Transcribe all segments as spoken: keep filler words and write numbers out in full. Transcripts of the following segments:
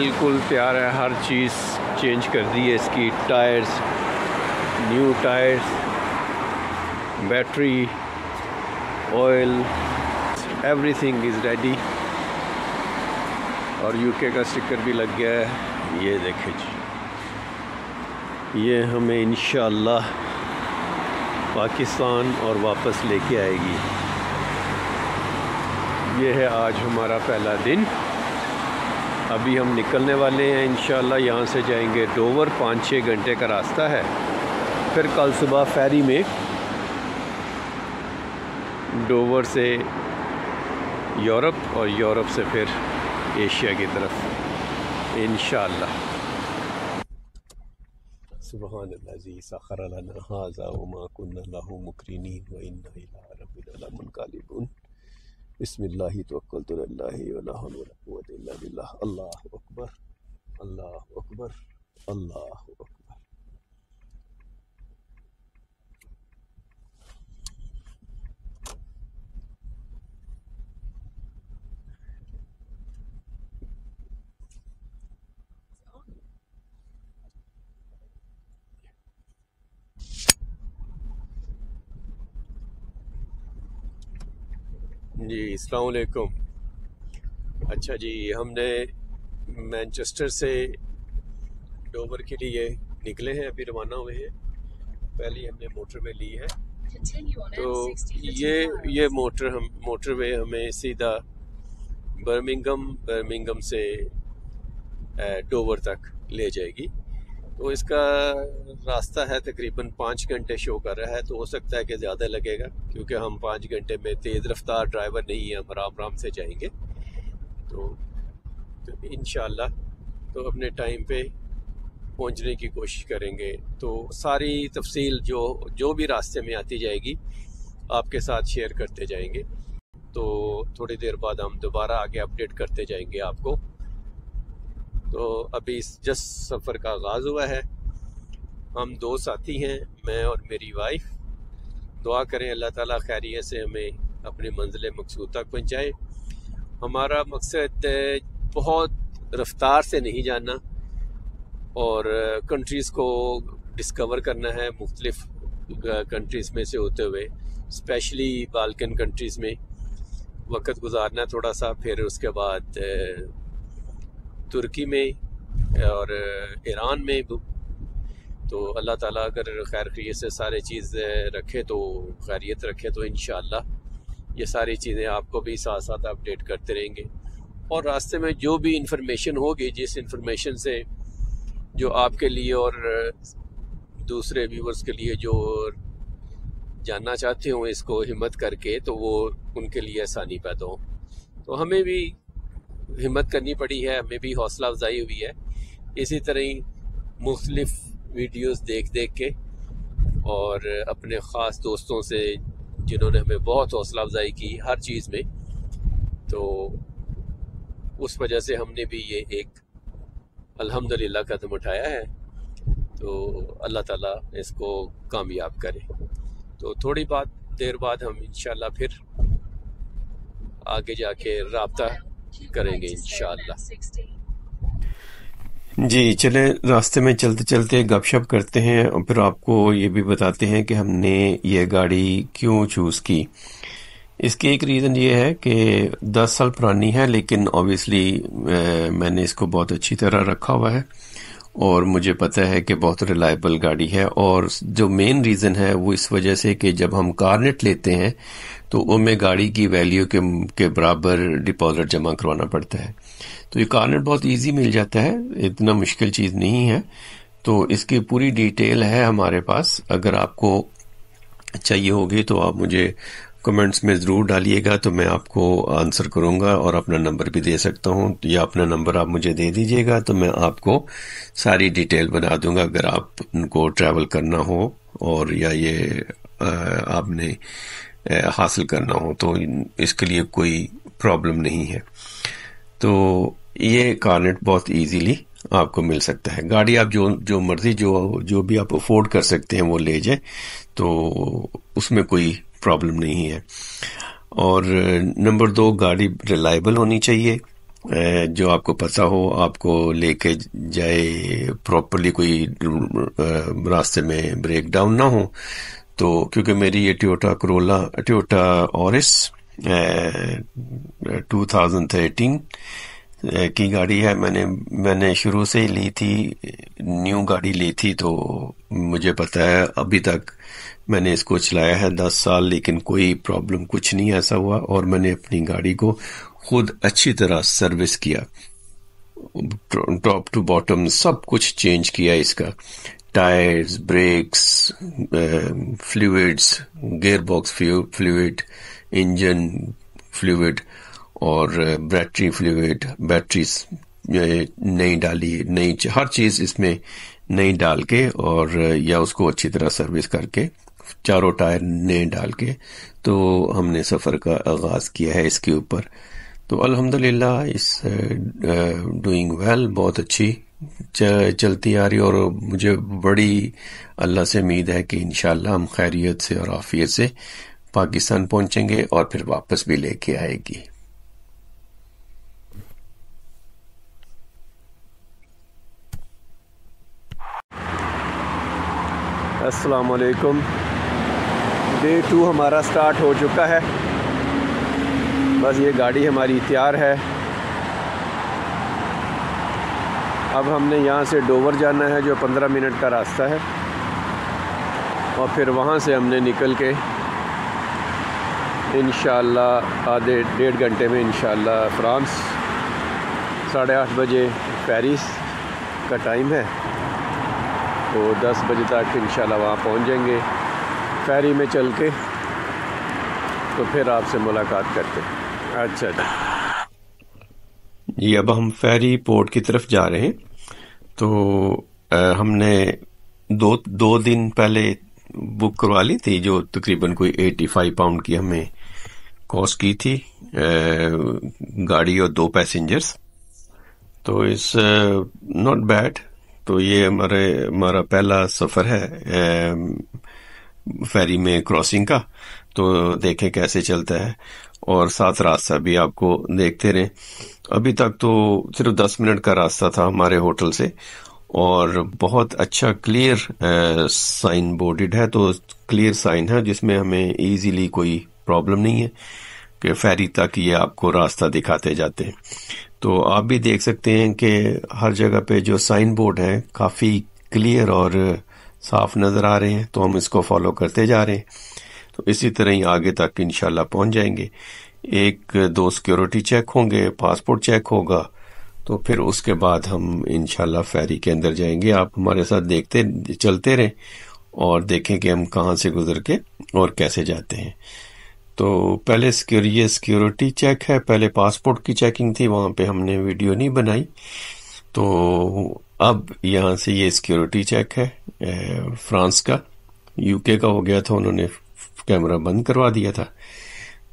बिल्कुल तैयार है, हर चीज़ चेंज कर दी है इसकी, tyres new tyres, battery, oil, everything is ready. और यूके का स्टिकर भी लग गया है, ये देखें जी, ये हमें इंशाल्लाह पाकिस्तान और वापस लेके आएगी। ये है आज हमारा पहला दिन। अभी हम निकलने वाले हैं इंशाल्लाह, यहाँ से जाएंगे डोवर, पाँच छः घंटे का रास्ता है। फिर कल सुबह फेरी में डोवर से यूरोप और यूरोप से फिर एशिया की तरफ इंशाल्लाह। सुब्हानल्लाह जी सखर लना हाज़ा वमा कुन्ना लहू मुकरिनीन व इन्ना इला रब्बिना लमुनक़लिबून। बिस्मिल्लाहि तवक्कलतु अलाही व ला हौला व ला कुव्वता इल्ला बिल्लाह। अल्लाहु अकबर, अल्लाहु अकबर, अल्लाहु अकबर। जी अस्सलाम वालेकुम। अच्छा जी, हमने मैनचेस्टर से डोवर के लिए निकले हैं, अभी रवाना हुए हैं। पहले हमने मोटरवे ली है, तो ये ये मोटर हम मोटरवे हमें सीधा बर्मिंघम, बर्मिंघम से डोवर तक ले जाएगी। तो इसका रास्ता है तकरीबन पाँच घंटे शो कर रहा है, तो हो सकता है कि ज़्यादा लगेगा, क्योंकि हम पाँच घंटे में तेज़ रफ्तार ड्राइवर नहीं है, हम आराम आराम से जाएंगे। तो, तो इंशाल्लाह तो अपने टाइम पे पहुंचने की कोशिश करेंगे। तो सारी तफसील जो जो भी रास्ते में आती जाएगी आपके साथ शेयर करते जाएंगे। तो थोड़ी देर बाद हम दोबारा आगे अपडेट करते जाएंगे आपको। तो अभी इस जस्ट सफ़र का आगाज़ हुआ है, हम दो साथी हैं, मैं और मेरी वाइफ। दुआ करें अल्लाह ताला खैरियत से हमें अपने मंजिल मकसूद तक पहुँचाए। हमारा मकसद बहुत रफ्तार से नहीं जाना और कंट्रीज़ को डिस्कवर करना है, मुख्तलिफ़ कंट्रीज़ में से होते हुए, स्पेशली बाल्कन कंट्रीज़ में वक्त गुजारना थोड़ा सा, फिर उसके बाद तुर्की में और ईरान में। तो अल्लाह ताला अगर खैर खैरियत से सारी चीज़ रखे तो खैरियत रखे, तो इंशाल्लाह ये सारी चीज़ें आपको भी साथ साथ अपडेट करते रहेंगे। और रास्ते में जो भी इंफॉर्मेशन होगी, जिस इंफॉर्मेशन से जो आपके लिए और दूसरे व्यूवर्स के लिए जो जानना चाहते हों, इसको हिम्मत करके, तो वो उनके लिए आसानी पैदा हो। तो हमें भी हिम्मत करनी पड़ी है, हमें भी हौसला अफजाई हुई है, इसी तरह ही मुख्तलिफ़ वीडियोस देख देख के और अपने ख़ास दोस्तों से जिन्होंने हमें बहुत हौसला अफजाई की हर चीज़ में, तो उस वजह से हमने भी ये एक अल्हम्दुलिल्लाह कदम उठाया है। तो अल्लाह ताला इसको कामयाब करे। तो थोड़ी बात देर बाद हम इंशाल्लाह फिर आगे जाके राब्ता करेंगे इंशाल्लाह। जी चले, रास्ते में चलते चलते गपशप करते हैं और फिर आपको ये भी बताते हैं कि हमने ये गाड़ी क्यों चूज़ की। इसकी एक रीज़न ये है कि दस साल पुरानी है, लेकिन ऑब्वियसली मैंने इसको बहुत अच्छी तरह रखा हुआ है और मुझे पता है कि बहुत रिलायबल गाड़ी है। और जो मेन रीज़न है वो इस वजह से कि जब हम कारनेट लेते हैं तो उनमें गाड़ी की वैल्यू के के बराबर डिपॉजिट जमा करवाना पड़ता है। तो ये कारनेट बहुत इजी मिल जाता है, इतना मुश्किल चीज़ नहीं है। तो इसकी पूरी डिटेल है हमारे पास, अगर आपको चाहिए होगी तो आप मुझे कमेंट्स में ज़रूर डालिएगा, तो मैं आपको आंसर करूँगा और अपना नंबर भी दे सकता हूँ, या अपना नंबर आप मुझे दे दीजिएगा तो मैं आपको सारी डिटेल बना दूँगा। अगर आप उनको ट्रैवल करना हो और या ये आपने हासिल करना हो तो इसके लिए कोई प्रॉब्लम नहीं है। तो ये कारनेट बहुत इजीली आपको मिल सकता है। गाड़ी आप जो जो मर्जी जो जो भी आप अफोर्ड कर सकते हैं वो ले जाए, तो उसमें कोई प्रॉब्लम नहीं है। और नंबर दो, गाड़ी रिलायबल होनी चाहिए। जो आपको पता हो आपको लेके जाए प्रॉपर्ली, कोई रास्ते में ब्रेक डाउन ना हो। तो क्योंकि मेरी ये Toyota Corolla Toyota Auris two thousand thirteen की गाड़ी है, मैंने मैंने शुरू से ही ली थी, न्यू गाड़ी ली थी, तो मुझे पता है अभी तक मैंने इसको चलाया है दस साल, लेकिन कोई प्रॉब्लम कुछ नहीं ऐसा हुआ। और मैंने अपनी गाड़ी को खुद अच्छी तरह सर्विस किया, टॉप टू बॉटम सब कुछ चेंज किया इसका, tyres, brakes, fluids, gear box fluid, engine fluid और बैटरी फ्लूइड, बैटरीज नई डाली, नई हर चीज़ इसमें नई डाल के और या उसको अच्छी तरह सर्विस करके चारों टायर नए डाल के तो हमने सफ़र का आगाज़ किया है इसके ऊपर। तो अल्हम्दुलिल्लाह इस डूइंग वेल, बहुत अच्छी चलती आ रही और मुझे बड़ी अल्लाह से उम्मीद है कि इंशाल्लाह हम खैरियत से और आफियत से पाकिस्तान पहुंचेंगे और फिर वापस भी लेके आएगी। अस्सलाम वालेकुम। डे टू हमारा स्टार्ट हो चुका है, बस ये गाड़ी हमारी तैयार है। अब हमने यहाँ से डोवर जाना है जो पंद्रह मिनट का रास्ता है, और फिर वहाँ से हमने निकल के इंशाल्लाह आधे डेढ़ घंटे में इंशाल्लाह फ्रांस, साढ़े आठ बजे पेरिस का टाइम है, तो दस बजे तक इंशाल्लाह वहाँ पहुँच जाएंगे फेरी में चल के, तो फिर आपसे मुलाकात करते हैं। अच्छा जी, अब हम फेरी पोर्ट की तरफ जा रहे हैं। तो आ, हमने दो दो दिन पहले बुक करवा ली थी, जो तकरीबन कोई पचासी पाउंड की हमें कॉस्ट की थी, आ, गाड़ी और दो पैसेंजर्स, तो इट्स नॉट बैड। तो ये हमारे हमारा पहला सफ़र है आ, फेरी में क्रॉसिंग का, तो देखें कैसे चलता है और साथ रास्ता भी आपको देखते रहें। अभी तक तो सिर्फ दस मिनट का रास्ता था हमारे होटल से, और बहुत अच्छा क्लियर साइन बोर्डेड है, तो क्लियर साइन है जिसमें हमें इजीली कोई प्रॉब्लम नहीं है कि फेरी तक ये आपको रास्ता दिखाते जाते हैं। तो आप भी देख सकते हैं कि हर जगह पे जो साइन बोर्ड हैं काफ़ी क्लियर और साफ नज़र आ रहे हैं, तो हम इसको फॉलो करते जा रहे हैं। तो इसी तरह ही आगे तक इंशाल्लाह पहुंच जाएंगे। एक दो सिक्योरिटी चेक होंगे, पासपोर्ट चेक होगा, तो फिर उसके बाद हम इंशाल्लाह फेरी के अंदर जाएंगे। आप हमारे साथ देखते चलते रहें और देखें कि हम कहाँ से गुजर के और कैसे जाते हैं। तो पहले सिक्योरिटी सिक्योरिटी चेक है, पहले पासपोर्ट की चेकिंग थी, वहाँ पे हमने वीडियो नहीं बनाई। तो अब यहाँ से ये सिक्योरिटी चेक है ए, फ्रांस का, यूके का हो गया था, उन्होंने कैमरा बंद करवा दिया था।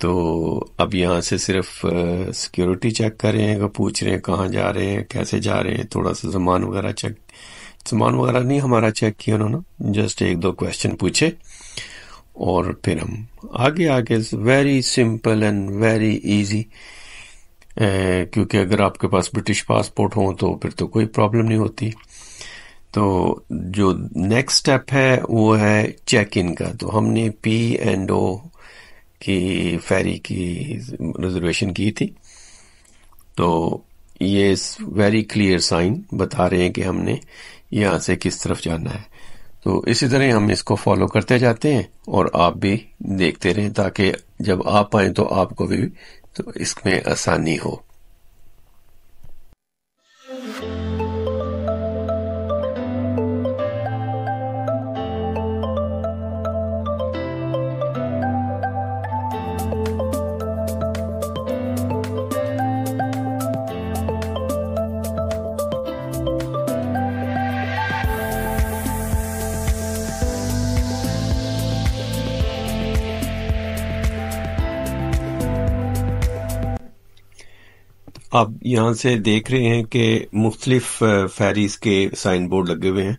तो अब यहाँ से सिर्फ सिक्योरिटी चेक कर रहे हैं, पूछ रहे हैं कहाँ जा रहे हैं, कैसे जा रहे हैं, थोड़ा सा सामान वगैरह चेक, सामान वगैरह नहीं हमारा चेक किया उन्होंने, जस्ट एक दो क्वेश्चन पूछे और फिर हम आगे आगे। Very simple and very easy, क्योंकि अगर आपके पास ब्रिटिश पासपोर्ट हो तो फिर तो कोई प्रॉब्लम नहीं होती। तो जो नेक्स्ट स्टेप है वो है चेक इन का। तो हमने पी एंड ओ की फेरी की रिजर्वेशन की थी, तो ये वेरी क्लियर साइन बता रहे हैं कि हमने यहाँ से किस तरफ जाना है। तो इसी तरह हम इसको फॉलो करते जाते हैं और आप भी देखते रहें, ताकि जब आप आएँ तो आपको भी तो इसमें आसानी हो। आप यहाँ से देख रहे हैं कि मुख्तलिफ फेरीज के साइन बोर्ड लगे हुए हैं।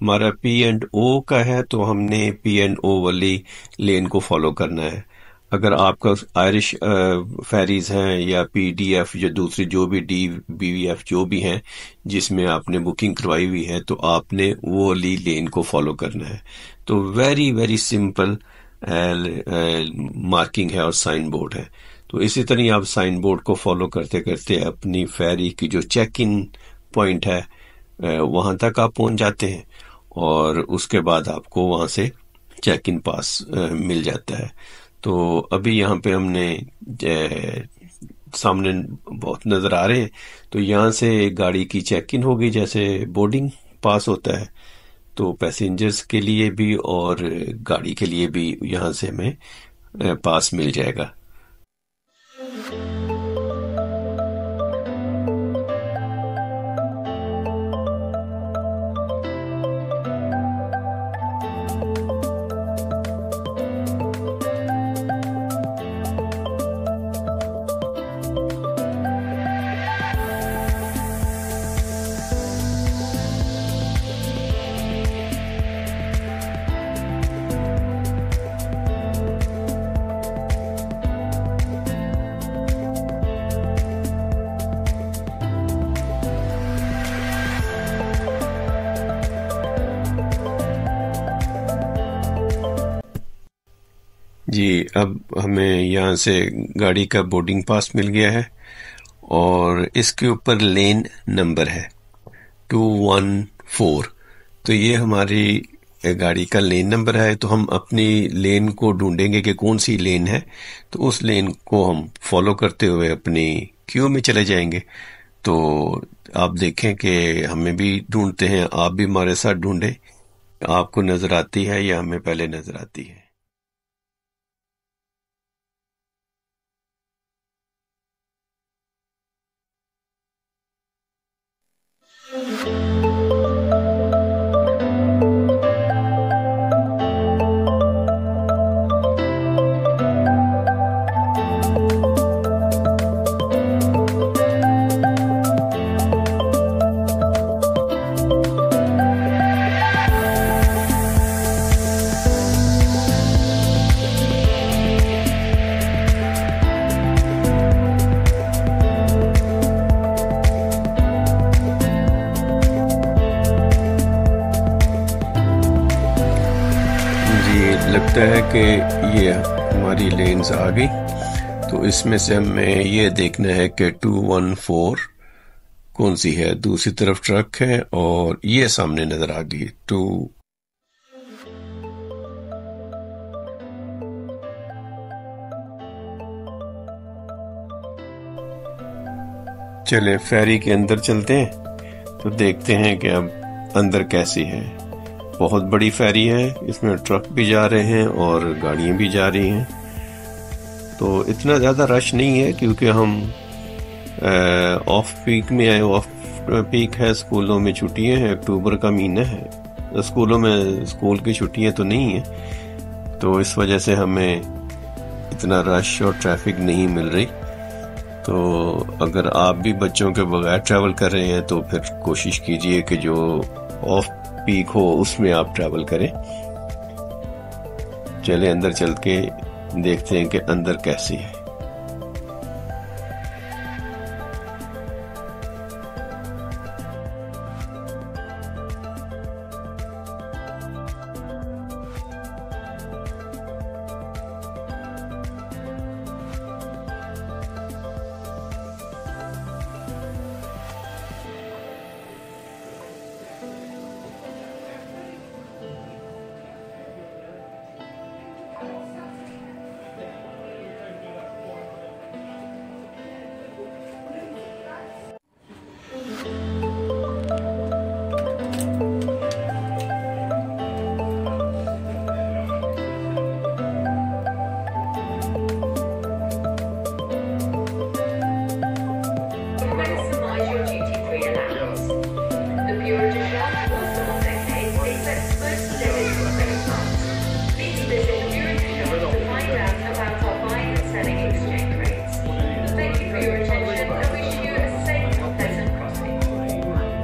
हमारा पी एंड ओ का है, तो हमने पी एंड ओ वाली लेन को फॉलो करना है। अगर आपका आयरिश फेरीज हैं या पीडीएफ या दूसरी जो भी डीबीवी जो भी हैं जिसमें आपने बुकिंग करवाई हुई है, तो आपने वो वाली लेन को फॉलो करना है। तो वेरी वेरी सिंपल मार्किंग है और साइन बोर्ड है। तो इसी तरह आप साइन बोर्ड को फॉलो करते करते अपनी फेरी की जो चेक इन पॉइंट है वहां तक आप पहुंच जाते हैं और उसके बाद आपको वहां से चेक इन पास मिल जाता है। तो अभी यहाँ पे हमने सामने बहुत नज़र आ रहे हैं, तो यहाँ से गाड़ी की चेक इन होगी जैसे बोर्डिंग पास होता है, तो पैसेंजर्स के लिए भी और गाड़ी के लिए भी यहाँ से हमें पास मिल जाएगा। जी, अब हमें यहाँ से गाड़ी का बोर्डिंग पास मिल गया है और इसके ऊपर लेन नंबर है टू वन फोर। तो ये हमारी गाड़ी का लेन नंबर है। तो हम अपनी लेन को ढूंढेंगे कि कौन सी लेन है, तो उस लेन को हम फॉलो करते हुए अपनी क्यू में चले जाएंगे। तो आप देखें कि हमें भी ढूंढते हैं, आप भी हमारे साथ ढूंढें। आपको नज़र आती है या हमें पहले नज़र आती है? लगता है कि ये हमारी लेन्स आ गई। तो इसमें से हमें ये देखना है कि टू वन फोर कौन सी है। दूसरी तरफ ट्रक है और ये सामने नजर आ गई टू। चले फेरी के अंदर चलते हैं, तो देखते हैं कि अब अंदर कैसी है। बहुत बड़ी फेरी है, इसमें ट्रक भी जा रहे हैं और गाड़ियाँ भी जा रही हैं। तो इतना ज़्यादा रश नहीं है क्योंकि हम ऑफ पीक में आए। ऑफ पीक है, स्कूलों में छुट्टियाँ हैं, अक्टूबर का महीना है, स्कूलों में स्कूल की छुट्टियाँ तो नहीं है, तो इस वजह से हमें इतना रश और ट्रैफिक नहीं मिल रही। तो अगर आप भी बच्चों के बगैर ट्रैवल कर रहे हैं तो फिर कोशिश कीजिए कि जो ऑफ पीक हो उसमें आप ट्रैवल करें। चले अंदर चल के देखते हैं कि अंदर कैसी है।